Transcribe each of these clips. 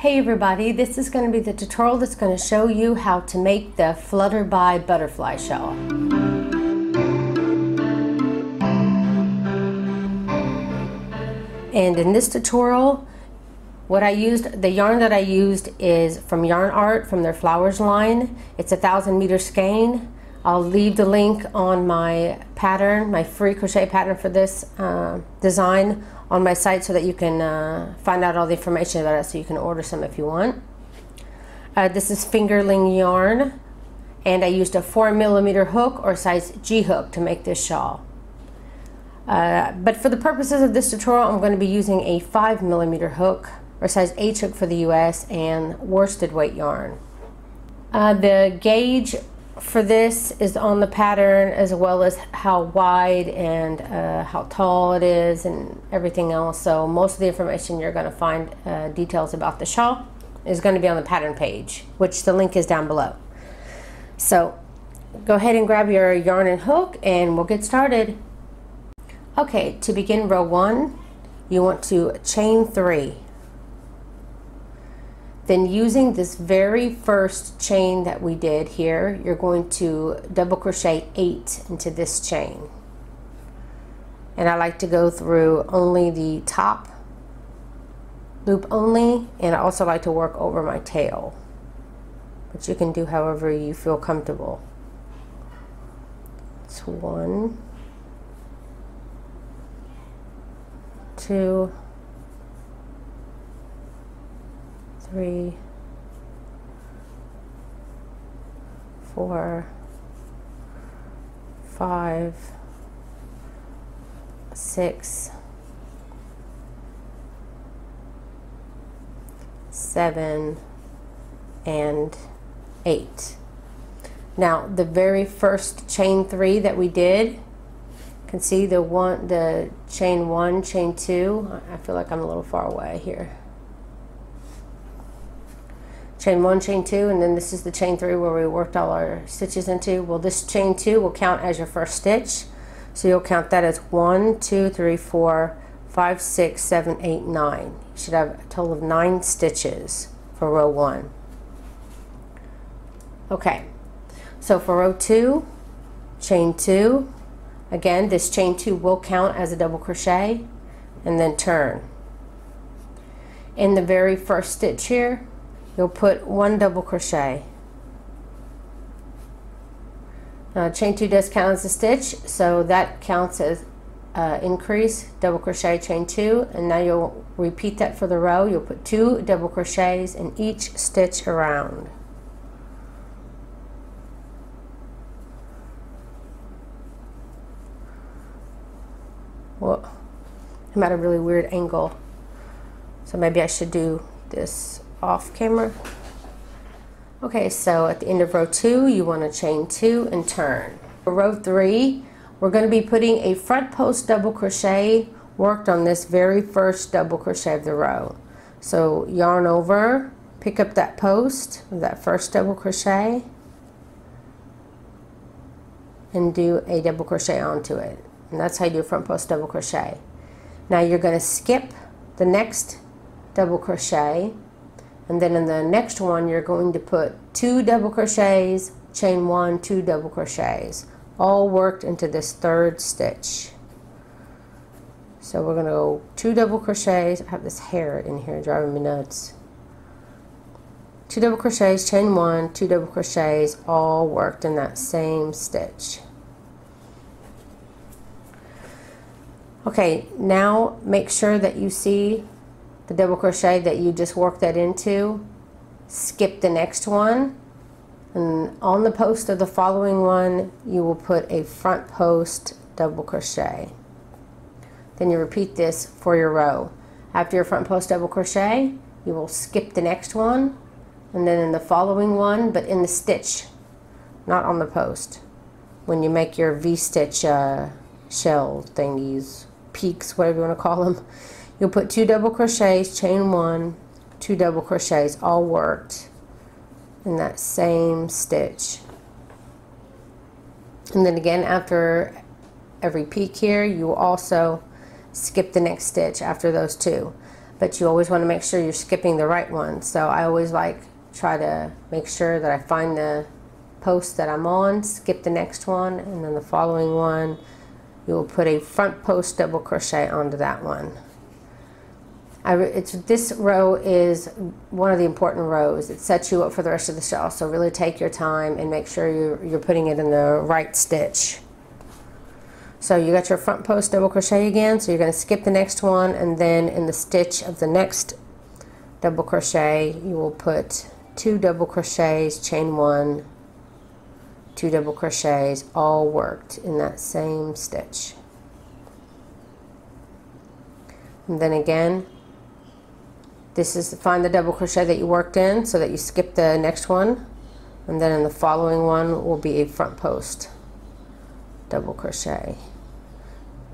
Hey everybody, this is going to be the tutorial that's going to show you how to make the Flutterby Butterfly Shawl. And in this tutorial, what I used, the yarn that I used is from Yarn Art, from their Flowers line. It's 1,000 meter skein. I'll leave the link on my pattern, my free crochet pattern for this design on my site so that you can find out all the information about it so you can order some if you want. This is fingerling yarn, and I used a 4mm hook or size G hook to make this shawl. But for the purposes of this tutorial, I'm going to be using a 5mm hook or size H hook for the US and worsted weight yarn. The gauge for this is on the pattern, as well as how wide and how tall it is and everything else. So most of the information you're going to find details about the shawl is going to be on the pattern page, which the link is down below. So go ahead and grab your yarn and hook and we'll get started. Okay, to begin row one, you want to chain three. Then using this very first chain that we did here, you're going to double crochet 8 into this chain. And I like to go through only the top loop only, and I also like to work over my tail. But you can do however you feel comfortable. It's 1, 2, 3, 4, 5, 6, 7, and 8. Now the very first chain three that we did, you can see the chain one, chain two. I feel like I'm a little far away here. Chain one, chain two, and then this is the chain three where we worked all our stitches into. Well, this chain two will count as your first stitch. So you'll count that as 1, 2, 3, 4, 5, 6, 7, 8, 9. You should have a total of 9 stitches for row one. Okay, so for row two, chain two. Again, this chain two will count as a double crochet, and then turn. In the very first stitch here, you'll put 1 double crochet. Now chain 2 does count as a stitch, so that counts as increase, double crochet, chain 2, and now you'll repeat that for the row. You'll put 2 double crochets in each stitch around. Whoa, I'm at a really weird angle, so maybe I should do this off camera. Okay, so at the end of row two, you want to chain two and turn. For row three, we're going to be putting a front post double crochet worked on this very first double crochet of the row. So yarn over, pick up that post, that first double crochet, and do a double crochet onto it. And that's how you do a front post double crochet. Now you're going to skip the next double crochet, and then in the next one you're going to put 2 double crochets, chain 1, 2 double crochets, all worked into this third stitch. So we're going to go 2 double crochets. I have this hair in here driving me nuts. 2 double crochets, chain 1, 2 double crochets, all worked in that same stitch. Okay, now make sure that you see the double crochet that you just worked that into, skip the next one, and on the post of the following one you will put a front post double crochet. Then you repeat this for your row. After your front post double crochet, you will skip the next one, and then in the following one, but in the stitch, not on the post, when you make your V-stitch shell thingies, peaks, whatever you want to call them. You'll put 2 double crochets, chain 1, 2 double crochets, all worked in that same stitch. And then again, after every peak here, you will also skip the next stitch after those 2. but you always want to make sure you're skipping the right one. So I always try to make sure that I find the post that I'm on, skip the next one, and then the following one you'll put a front post double crochet onto that one. This row is one of the important rows. It sets you up for the rest of the shawl, so really take your time and make sure you're putting it in the right stitch. So you got your front post double crochet again, so you're going to skip the next one, and then in the stitch of the next double crochet you will put 2 double crochets, chain 1, 2 double crochets, all worked in that same stitch. And then again, this is to find the double crochet that you worked in so that you skip the next one, and then in the following one will be a front post double crochet,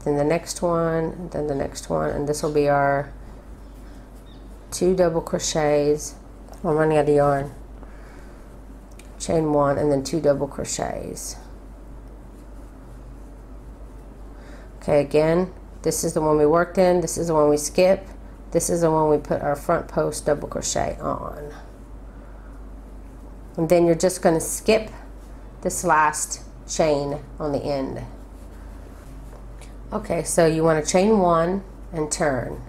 then the next one, then the next one, and this will be our 2 double crochets. I'm running out of yarn. Chain 1 and then 2 double crochets. Okay, again, this is the one we worked in, this is the one we skip, this is the one we put our front post double crochet on. And then you're just going to skip this last chain on the end. Okay, so you want to chain 1 and turn.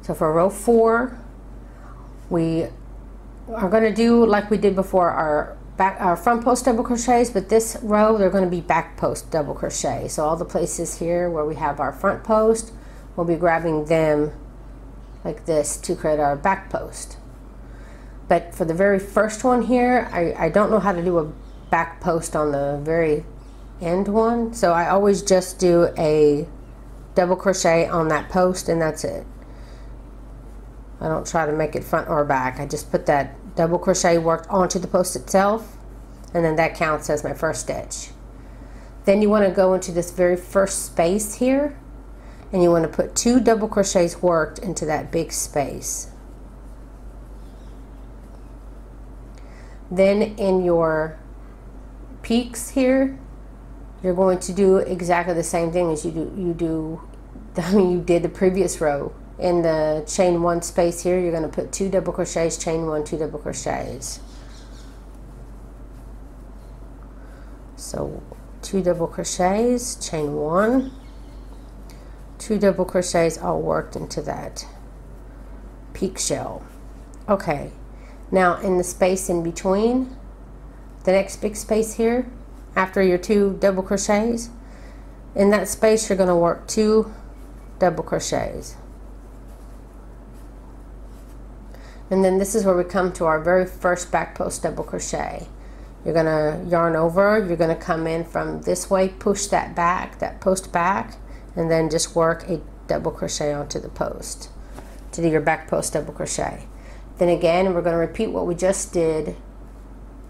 So for row 4, we are going to do like we did before, our front post double crochets, but this row they're going to be back post double crochet. So all the places here where we have our front post, we'll be grabbing them like this to create our back post. But for the very first one here, I don't know how to do a back post on the very end one, so I always just do a double crochet on that post and that's it. I don't try to make it front or back. I just put that double crochet worked onto the post itself, and then that counts as my first stitch. Then you want to go into this very first space here, and you want to put 2 double crochets worked into that big space. Then in your peaks here, you're going to do exactly the same thing as you did the previous row. In the chain 1 space here, you're going to put 2 double crochets, chain 1, 2 double crochets. So 2 double crochets, chain 1, 2 double crochets, all worked into that peak shell. Okay, now in the space in between, the next big space here, after your 2 double crochets, in that space you're going to work 2 double crochets. And then this is where we come to our very first back post double crochet. You're going to yarn over, you're going to come in from this way, push that back, that post back, and then just work a double crochet onto the post to do your back post double crochet. Then again, we're going to repeat what we just did.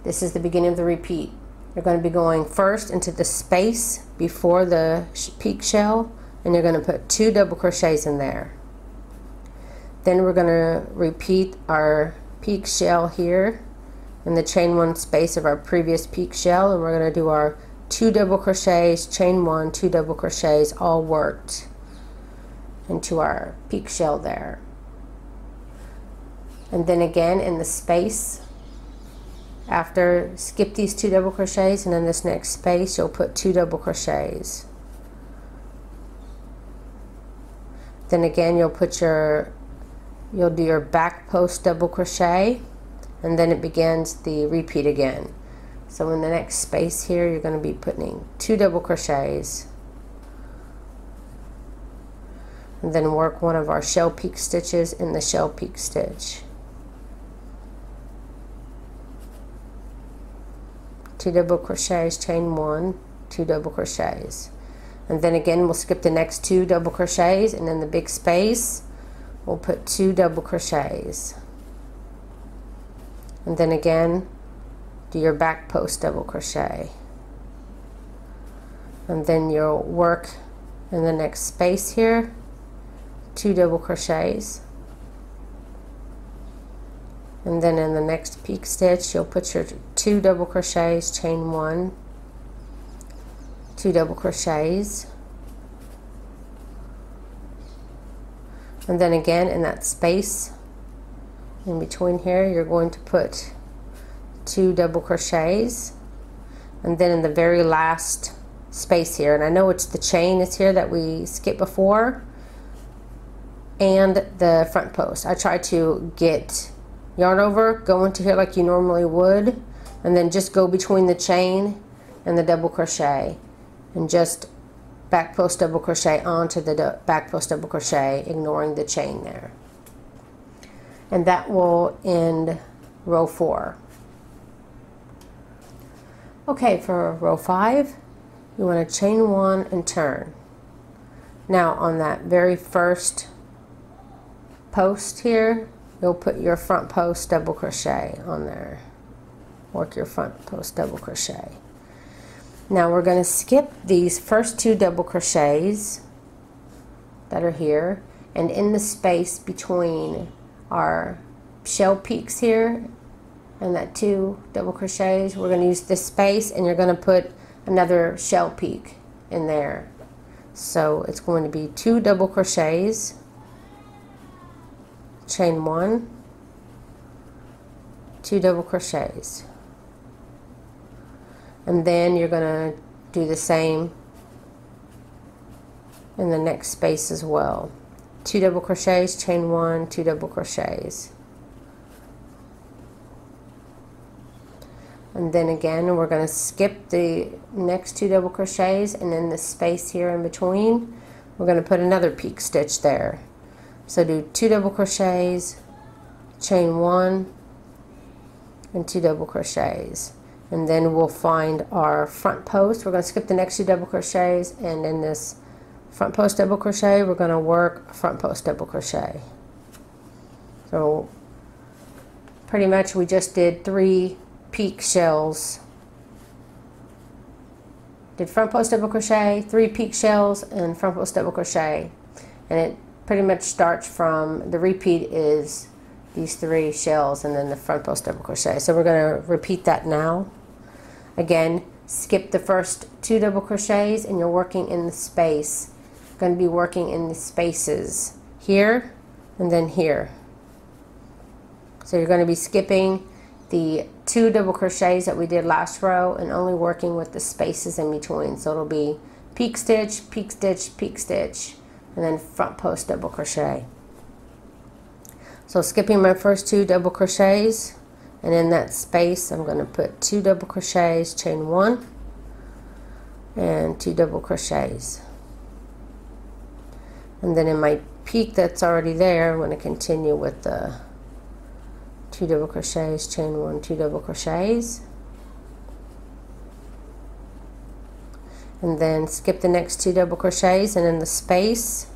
This is the beginning of the repeat. You're going to be going first into the space before the peak shell, and you're going to put 2 double crochets in there. Then we're going to repeat our peak shell here in the chain 1 space of our previous peak shell, and we're going to do our 2 double crochets, chain 1, 2 double crochets, all worked into our peak shell there. And then again in the space after, skip these 2 double crochets, and in this next space you'll put 2 double crochets. Then again you'll do your back post double crochet, and then it begins the repeat again. So in the next space here you're going to be putting 2 double crochets, and then work one of our shell peak stitches in the shell peak stitch. 2 double crochets, chain 1, 2 double crochets, and then again we'll skip the next 2 double crochets, and in the big space we'll put 2 double crochets, and then again do your back post double crochet, and then you'll work in the next space here 2 double crochets, and then in the next peak stitch you'll put your 2 double crochets, chain 1, 2 double crochets, And then again in that space in between here, you're going to put 2 double crochets, and then in the very last space here, and I know it's the chain is here that we skipped before, and the front post. I try to get yarn over, go into here like you normally would, and then just go between the chain and the double crochet, and just back post double crochet onto the back post double crochet, ignoring the chain there. And that will end row 4. Okay, for row 5, you want to chain 1 and turn. Now on that very first post here, you'll put your front post double crochet on there. Work your front post double crochet. Now we're going to skip these first 2 double crochets that are here, and in the space between our shell peaks here and that 2 double crochets, we're going to use this space, and you're going to put another shell peak in there. So it's going to be 2 double crochets, chain 1, 2 double crochets, and then you're going to do the same in the next space as well. 2 double crochets, chain 1, 2 double crochets, and then again we're going to skip the next 2 double crochets, and in the space here in between we're going to put another peak stitch there. So do 2 double crochets, chain 1, and 2 double crochets, and then we'll find our front post. We're going to skip the next 2 double crochets, and in this front post double crochet we're going to work front post double crochet. So pretty much we just did 3 peak shells, did front post double crochet, 3 peak shells, and front post double crochet, and it pretty much starts from the repeat is these 3 shells and then the front post double crochet. So we're going to repeat that now. Again, skip the first 2 double crochets, and you're working in the space. You're going to be working in the spaces here and then here. So you're going to be skipping the 2 double crochets that we did last row and only working with the spaces in between. So it'll be peak stitch, peak stitch, peak stitch, and then front post double crochet. So skipping my first 2 double crochets, and in that space I'm going to put 2 double crochets, chain 1, and 2 double crochets, and then in my peak that's already there I'm going to continue with the 2 double crochets, chain 1, 2 double crochets, and then skip the next 2 double crochets, and in the space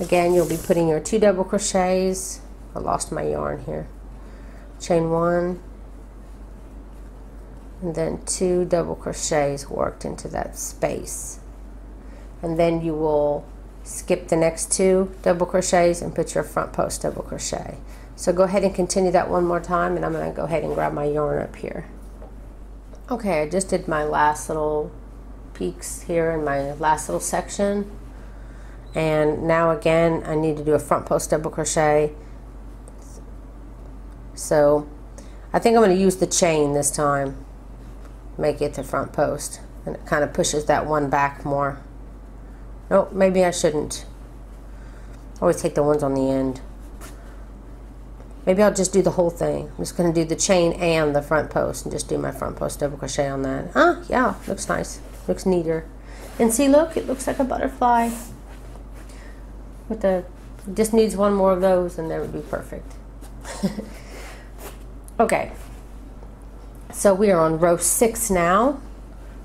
again you'll be putting your 2 double crochets. I lost my yarn here. Chain 1, and then 2 double crochets worked into that space, and then you will skip the next 2 double crochets and put your front post double crochet. So go ahead and continue that one more time, and I'm going to go ahead and grab my yarn up here. Okay, I just did my last little peaks here in my last little section, and now again I need to do a front post double crochet. So I think I'm going to use the chain this time, make it the front post, and it kind of pushes that one back more. Nope, maybe I shouldn't. I always take the ones on the end. Maybe I'll just do the whole thing. I'm just going to do the chain and the front post and just do my front post double crochet on that. Ah, yeah, looks nice. Looks neater. And see, look, it looks like a butterfly. With the, just needs one more of those and that would be perfect. Okay, so we are on row 6 now.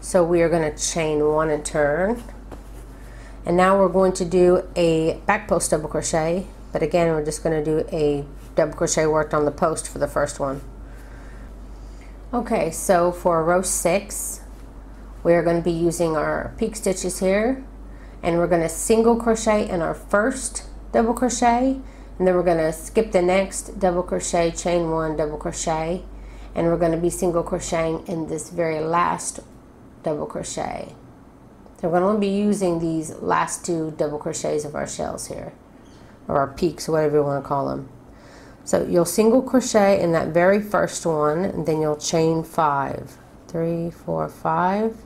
So we are going to chain 1 and turn, and now we're going to do a back post double crochet, but again we're just going to do a double crochet worked on the post for the first one. Okay, so for row 6 we are going to be using our peak stitches here, and we're going to single crochet in our first double crochet, and then we're going to skip the next double crochet, chain 1, double crochet, and we're going to be single crocheting in this very last double crochet. So we're going to be using these last 2 double crochets of our shells here. or our peaks, or whatever you want to call them. So you'll single crochet in that very first one, and then you'll chain 5, 3, 4, 5,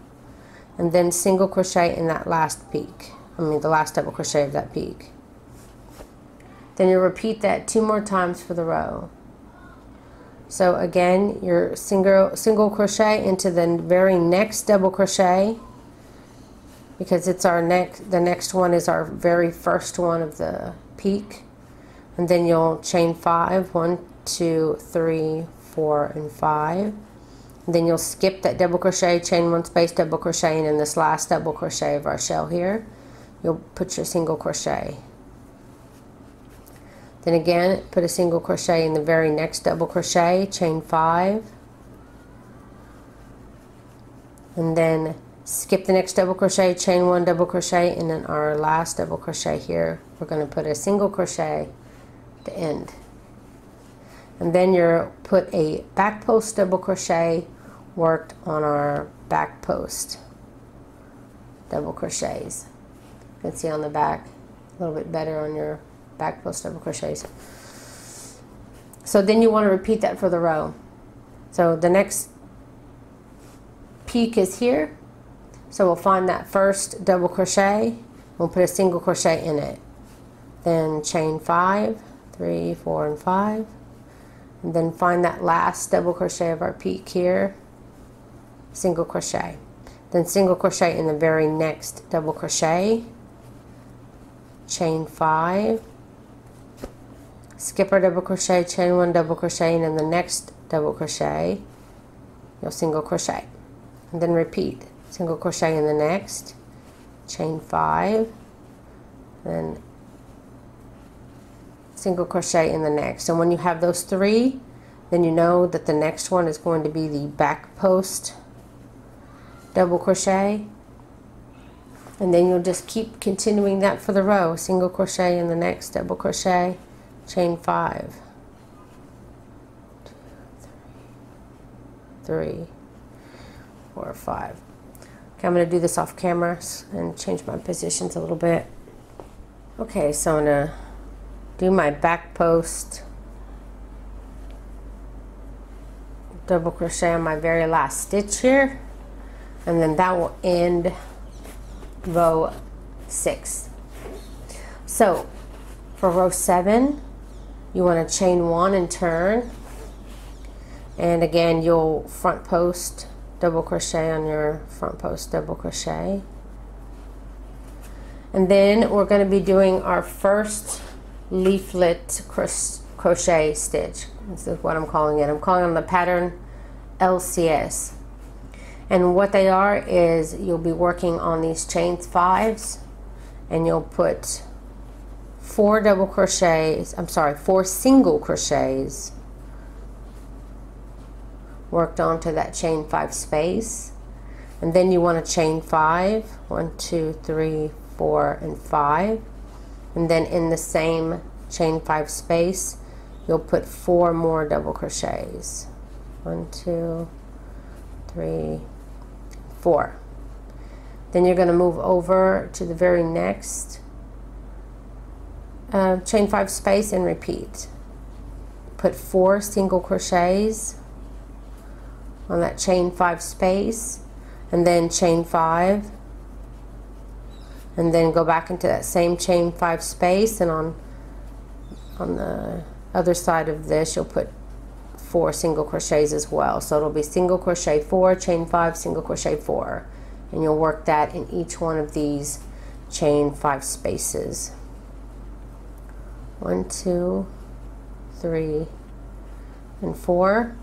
and then single crochet in that last peak, the last double crochet of that peak. Then you'll repeat that 2 more times for the row. So again, you're single crochet into the very next double crochet, because it's our next, the next one is our very first one of the peak, and then you'll chain 5, 1, 2, 3, 4, and 5, and then you'll skip that double crochet, chain 1 space, double crochet, and in this last double crochet of our shell here, you'll put your single crochet. Then again, put a single crochet in the very next double crochet, chain 5, and then skip the next double crochet, chain 1 double crochet, and then our last double crochet here, we're going to put a single crochet to end. And then you'll put a back post double crochet worked on our back post double crochets. You can see on the back a little bit better on your back post double crochets. So then you want to repeat that for the row. So the next peak is here, so we'll find that first double crochet, we'll put a single crochet in it, then chain 5, 3, 4, and 5, and then find that last double crochet of our peak here, single crochet, then single crochet in the very next double crochet, chain 5, skip our double crochet, chain 1 double crochet, and in the next double crochet you'll single crochet, and then repeat, single crochet in the next, chain 5, then single crochet in the next. And when you have those 3, then you know that the next one is going to be the back post double crochet, and then you'll just keep continuing that for the row, single crochet in the next double crochet, chain 5, 2, 3, 4, 5. Okay, I'm going to do this off camera and change my positions a little bit. Okay, so I'm going to do my back post double crochet on my very last stitch here, and then that will end row 6. So for row 7, you want to chain 1 and turn, and again you'll front post double crochet on your front post double crochet, and then we're going to be doing our first leaflet crochet stitch. This is what I'm calling it. I'm calling them the pattern LCS, and what they are is you'll be working on these chain 5s, and you'll put 4 double crochets, I'm sorry, 4 single crochets worked onto that chain 5 space, and then you want to chain 5, 1, 2, 3, 4, and 5, and then in the same chain 5 space you'll put 4 more double crochets, 1, 2, 3, 4. Then you're going to move over to the very next chain 5 space and repeat, put 4 single crochets on that chain 5 space, and then chain 5, and then go back into that same chain 5 space, and on the other side of this you'll put 4 single crochets as well. So it'll be single crochet 4, chain 5, single crochet 4, and you'll work that in each one of these chain 5 spaces, 1, 2, 3, and 4,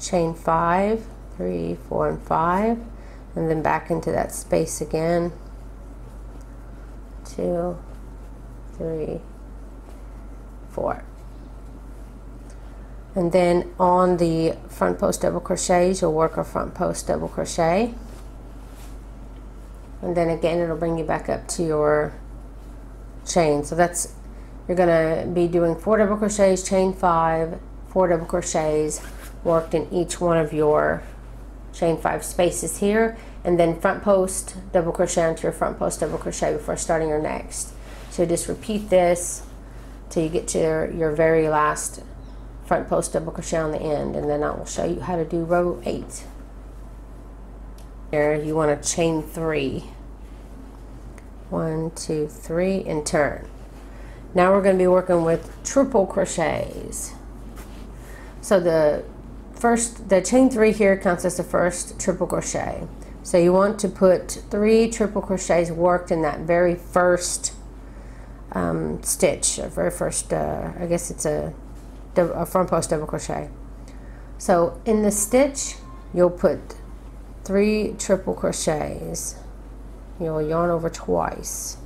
chain 5, 3, 4, and 5, and then back into that space again, 2, 3, 4, and then on the front post double crochets you'll work a front post double crochet, and then again it'll bring you back up to your chain. So that's, you're going to be doing 4 double crochets, chain 5, 4 double crochets worked in each one of your chain 5 spaces here, and then front post double crochet into your front post double crochet before starting your next. So just repeat this till you get to your very last front post double crochet on the end, and then I will show you how to do row 8. There you want to chain 3, 1, 2, 3 and turn. Now we're going to be working with triple crochets. So the chain 3 here counts as the first triple crochet. So you want to put 3 triple crochets worked in that very first stitch, or very first, I guess it's a front post double crochet. So in the stitch, you'll put 3 triple crochets. You'll yarn over twice.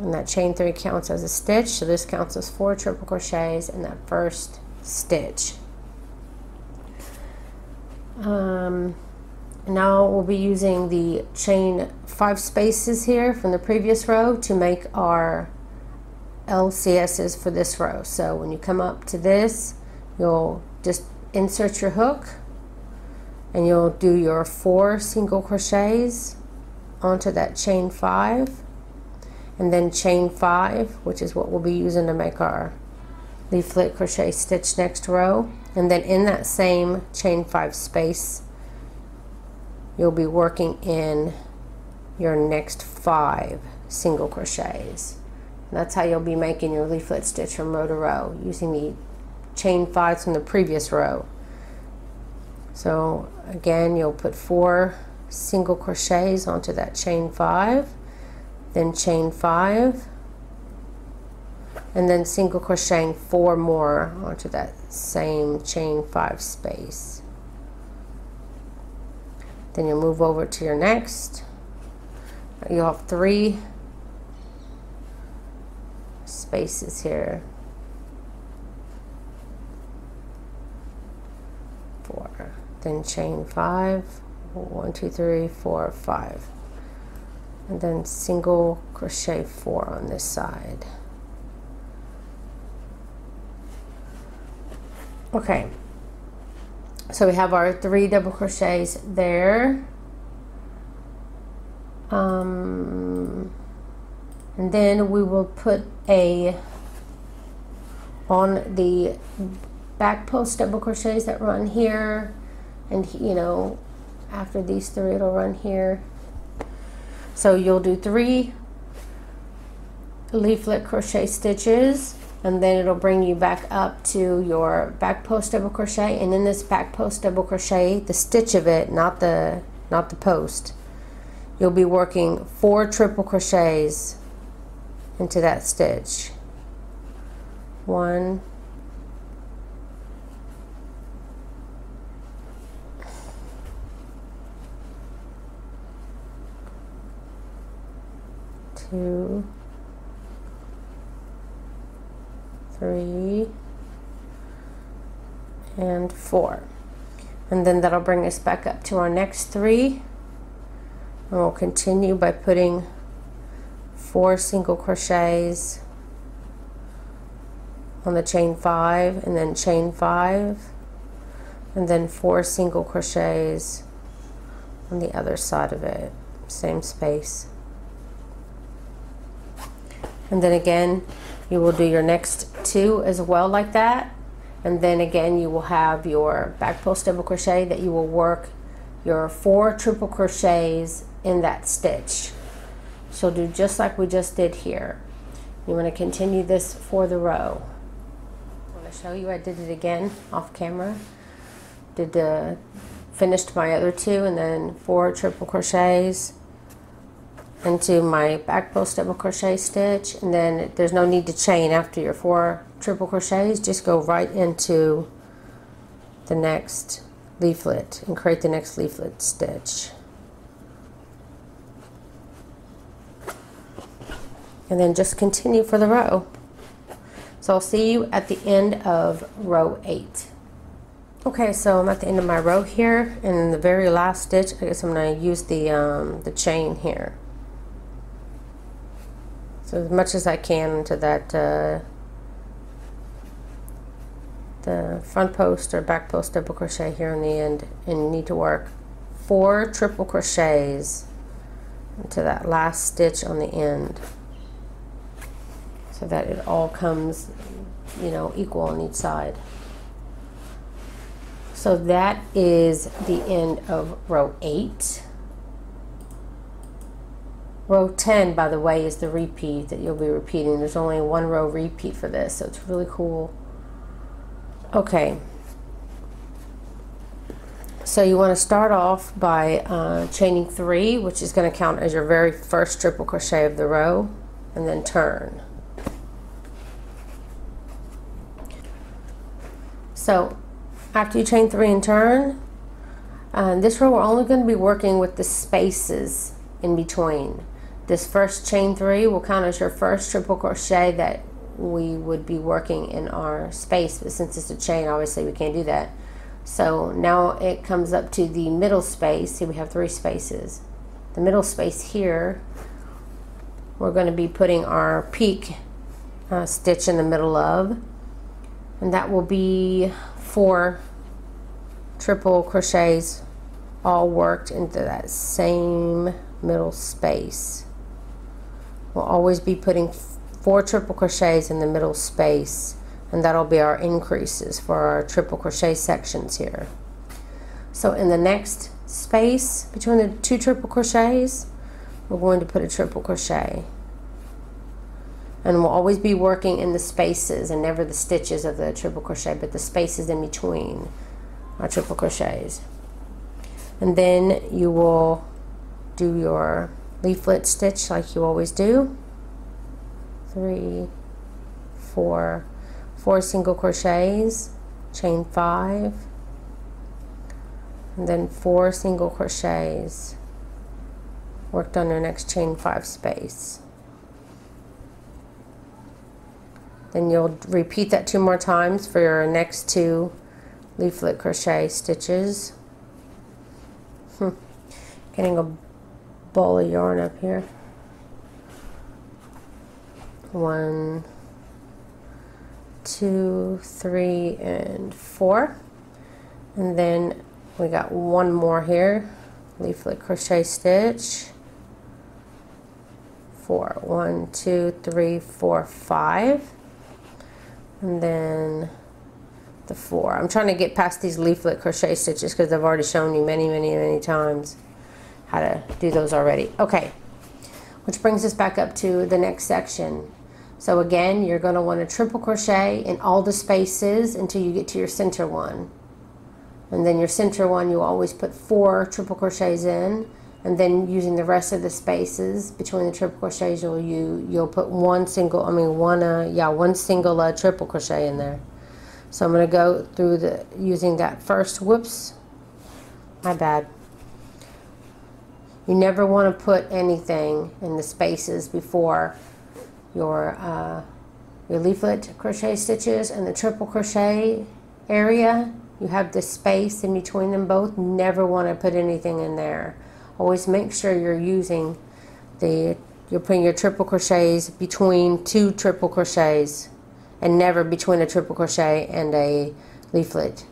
And that chain 3 counts as a stitch, so this counts as 4 triple crochets in that first stitch. Now we'll be using the chain 5 spaces here from the previous row to make our LCSs for this row. So when you come up to this, you'll just insert your hook and you'll do your 4 single crochets onto that chain 5, and then chain 5, which is what we'll be using to make our leaflet crochet stitch next row. And then in that same chain 5 space, you'll be working in your next 5 single crochets. And that's how you'll be making your leaflet stitch from row to row, using the chain 5s from the previous row. So again, you'll put 4 single crochets onto that chain 5, then chain 5, and then single crocheting 4 more onto that same chain 5 space. Then you'll move over to your next. You'll have 3 spaces here. 4, then chain 5, 1, 2, 3, 4, 5. And then single crochet 4 on this side. Okay, so we have our 3 double crochets there, and then we will put on the back post double crochets that run here, and you know, after these 3 it'll run here. So you'll do 3 leaflet crochet stitches, and then it'll bring you back up to your back post double crochet, and in this back post double crochet, the stitch of it, not the post, you'll be working 4 triple crochets into that stitch. 1, 2, 3, and 4, and then that'll bring us back up to our next 3, and we'll continue by putting 4 single crochets on the chain 5, and then chain 5, and then 4 single crochets on the other side of it, same space. And then again, you will do your next 2 as well, like that. And then again, you will have your back post double crochet that you will work your 4 triple crochets in that stitch. So do just like we just did here. You want to continue this for the row. I want to show you I did it again off camera. Finished my other 2 and then 4 triple crochets into my back post double crochet stitch, and then there's no need to chain after your 4 triple crochets. Just go right into the next leaflet and create the next leaflet stitch, and then just continue for the row. So I'll see you at the end of row 8. Okay, so I'm at the end of my row here, and in the very last stitch, I guess I'm going to use the chain here. So as much as I can into that the front post or back post double crochet here on the end, and you need to work 4 triple crochets into that last stitch on the end, so that it all comes, you know, equal on each side. So that is the end of row 8. Row 10, by the way, is the repeat that you'll be repeating. There's only one row repeat for this, so it's really cool. Okay, so you want to start off by chaining 3, which is going to count as your very first triple crochet of the row, and then turn. So after you chain 3 and turn, this row we're only going to be working with the spaces in between. This first chain 3 will count as your first triple crochet that we would be working in our space, but since it's a chain, obviously we can't do that. So now it comes up to the middle space. See, we have 3 spaces. The middle space here, we're going to be putting our peak stitch in the middle of, and that will be 4 triple crochets all worked into that same middle space. We'll always be putting 4 triple crochets in the middle space, and that'll be our increases for our triple crochet sections here. So in the next space between the 2 triple crochets, we're going to put a triple crochet, and we'll always be working in the spaces and never the stitches of the triple crochet, but the spaces in between our triple crochets. And then you will do your leaflet stitch like you always do. 3, 4 single crochets, chain 5, and then 4 single crochets worked on your next chain 5 space. Then you'll repeat that 2 more times for your next 2 leaflet crochet stitches. Getting a ball of yarn up here. 1, 2, 3, and 4, and then we got 1 more here, leaflet crochet stitch, 4, 1, 2, 3, 4, 5, and then the 4. I'm trying to get past these leaflet crochet stitches because I've already shown you many times how to do those already. Okay, which brings us back up to the next section. So again, you're going to want to triple crochet in all the spaces until you get to your center one. And then your center one, you always put 4 triple crochets in, and then using the rest of the spaces between the triple crochets, you'll put one single triple crochet in there. So I'm going to go through the using that first. Whoops, my bad. You never want to put anything in the spaces before your leaflet crochet stitches and the triple crochet area. You have the space in between them both. Never want to put anything in there. Always make sure you're using you're putting your triple crochets between 2 triple crochets, and never between a triple crochet and a leaflet.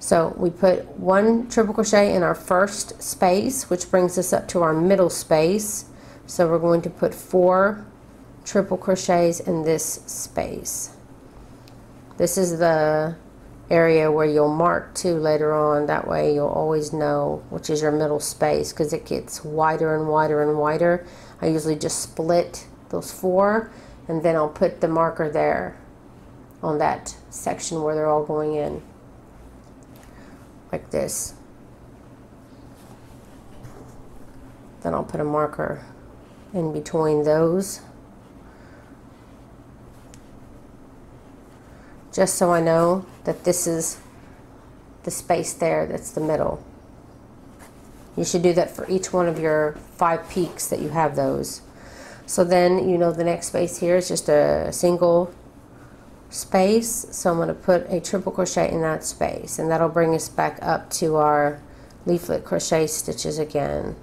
So we put 1 triple crochet in our first space, which brings us up to our middle space. So we're going to put 4 triple crochets in this space. This is the area where you'll mark to later on. That way you'll always know which is your middle space, because it gets wider and wider and wider. I usually just split those 4, and then I'll put the marker there on that section where they're all going in. Like this. Then I'll put a marker in between those, just so I know that this is the space there that's the middle. You should do that for each one of your 5 peaks that you have those. So then you know the next space here is just a single space, so I'm going to put a triple crochet in that space, and that'll bring us back up to our leaflet crochet stitches again.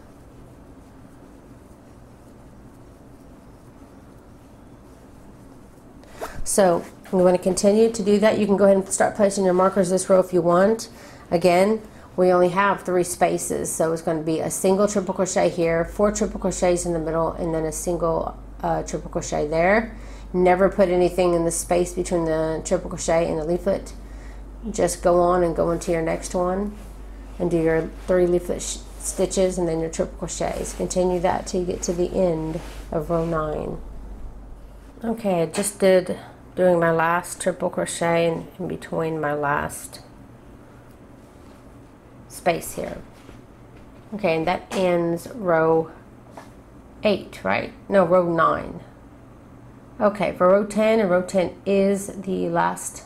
So you want to continue to do that. You can go ahead and start placing your markers this row if you want. Again, we only have 3 spaces, so it's going to be a single triple crochet here, 4 triple crochets in the middle, and then a single triple crochet there. Never put anything in the space between the triple crochet and the leaflet. Just go on and go into your next one and do your 3 leaflet stitches and then your triple crochets. Continue that till you get to the end of row 9. Okay, I just did doing my last triple crochet and in between my last space here. Okay, and that ends row 8, right? No, row 9. Okay, for row 10, and row 10 is the last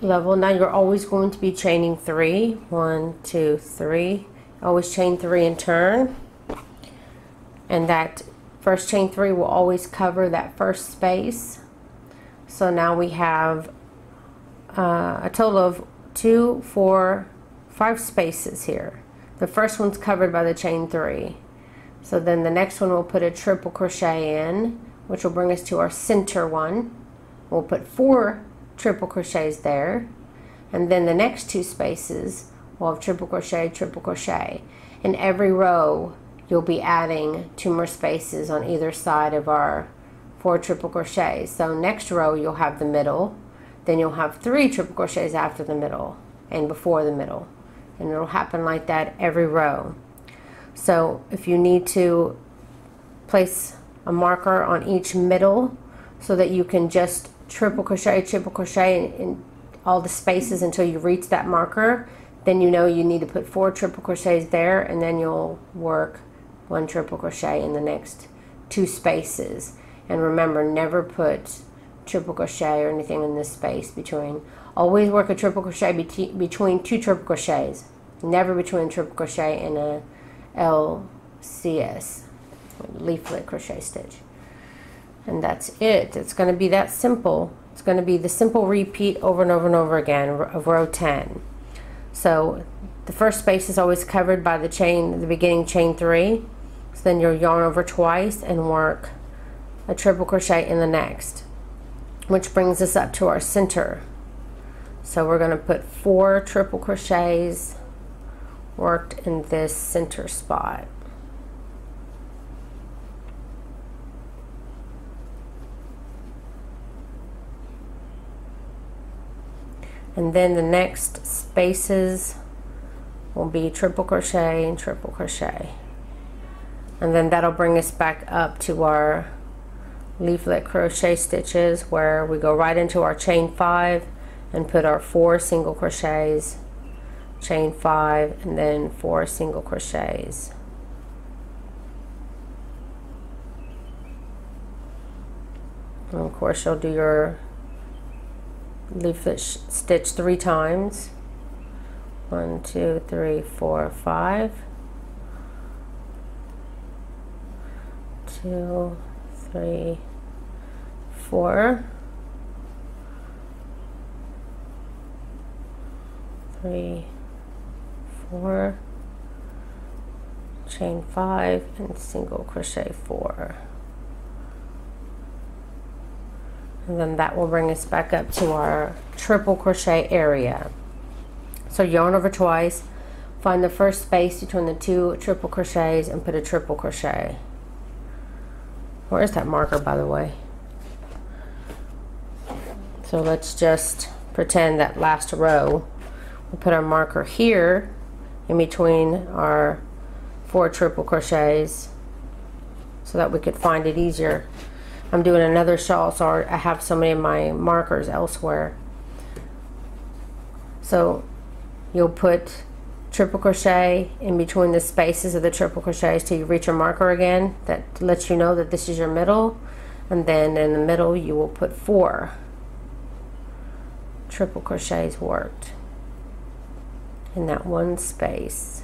level. Now you're always going to be chaining 3. 1, 2, 3. Always chain 3 and turn. And that first chain 3 will always cover that first space. So now we have a total of 2, 4, 5 spaces here. The first one's covered by the chain 3. So then the next one we'll put a triple crochet in, which will bring us to our center one. We'll put 4 triple crochets there, and then the next 2 spaces we'll have triple crochet. In every row you'll be adding 2 more spaces on either side of our 4 triple crochets. So next row you'll have the middle, then you'll have 3 triple crochets after the middle and before the middle, and it'll happen like that every row. So if you need to place a marker on each middle so that you can just triple crochet in all the spaces until you reach that marker, then you know you need to put 4 triple crochets there, and then you'll work 1 triple crochet in the next 2 spaces. And remember, never put triple crochet or anything in this space between. Always work a triple crochet between 2 triple crochets, never between triple crochet and a LCS, leaflet crochet stitch. And that's it. It's going to be that simple. It's going to be the simple repeat over and over and over again of row 10. So the first space is always covered by the chain, the beginning chain 3. So then you'll yarn over twice and work a triple crochet in the next, which brings us up to our center. So we're going to put 4 triple crochets worked in this center spot. And then the next spaces will be triple crochet and triple crochet. And then that'll bring us back up to our leaflet crochet stitches, where we go right into our chain 5 and put our 4 single crochets, chain 5, and then 4 single crochets. And of course you'll do your leaflet stitch 3 times. 1, 2, 3, 4, 5. 2, 3, 4. 3, 4, chain 5, and single crochet 4. And then that will bring us back up to our triple crochet area. So yarn over twice, find the first space between the 2 triple crochets and put a triple crochet. Where is that marker, by the way? So let's just pretend that last row, we'll put our marker here in between our 4 triple crochets so that we could find it easier. I'm doing another shawl, so I have so many of my markers elsewhere. So you'll put triple crochet in between the spaces of the triple crochets till you reach your marker again. That lets you know that this is your middle, and then in the middle you will put 4 triple crochets worked in that one space.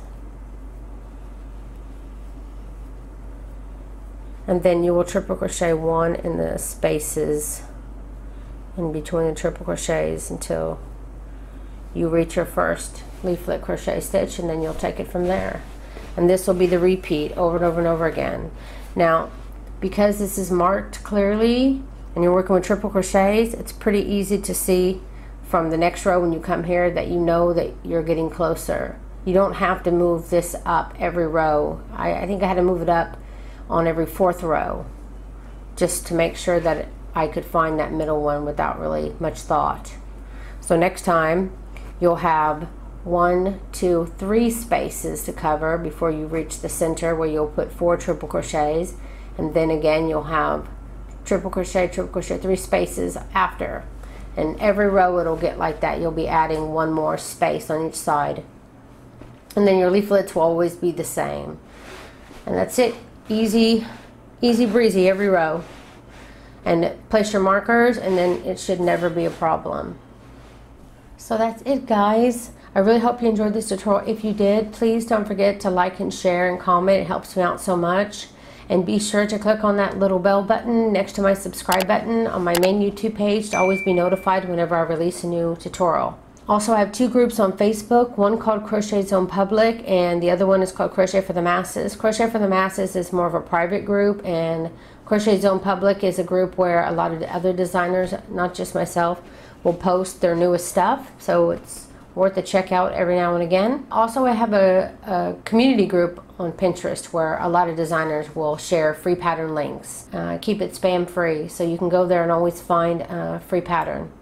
And then you will triple crochet 1 in the spaces in between the triple crochets until you reach your first leaflet crochet stitch, and then you'll take it from there. And this will be the repeat over and over and over again. Now, because this is marked clearly and you're working with triple crochets, it's pretty easy to see from the next row when you come here that you know that you're getting closer. You don't have to move this up every row. I think I had to move it up on every fourth row just to make sure that I could find that middle one without really much thought. So next time you'll have 1, 2, 3 spaces to cover before you reach the center, where you'll put 4 triple crochets, and then again you'll have triple crochet, 3 spaces after. And every row it'll get like that. You'll be adding 1 more space on each side. And then your leaflets will always be the same. And that's it. Easy breezy every row. And place your markers, and then it should never be a problem. So that's it, guys. I really hope you enjoyed this tutorial. If you did, please don't forget to like and share and comment. It helps me out so much. And be sure to click on that little bell button next to my subscribe button on my main YouTube page to always be notified whenever I release a new tutorial. Also, I have 2 groups on Facebook, one called Crochet Zone Public and the other one is called Crochet for the Masses. Crochet for the Masses is more of a private group, and Crochet Zone Public is a group where a lot of the other designers, not just myself, will post their newest stuff. So it's worth a check out every now and again. Also, I have a community group on Pinterest where a lot of designers will share free pattern links. Keep it spam free, so you can go there and always find a free pattern.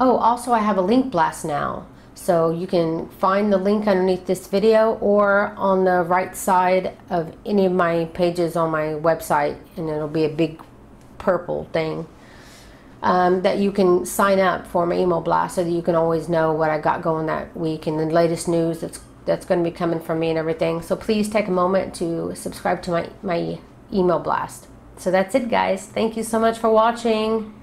Oh, also I have a link blast now, so you can find the link underneath this video or on the right side of any of my pages on my website, and it'll be a big purple thing. That you can sign up for my email blast so that you can always know what I got going that week and the latest news that's going to be coming from me and everything. So please take a moment to subscribe to my email blast. So that's it, guys. Thank you so much for watching.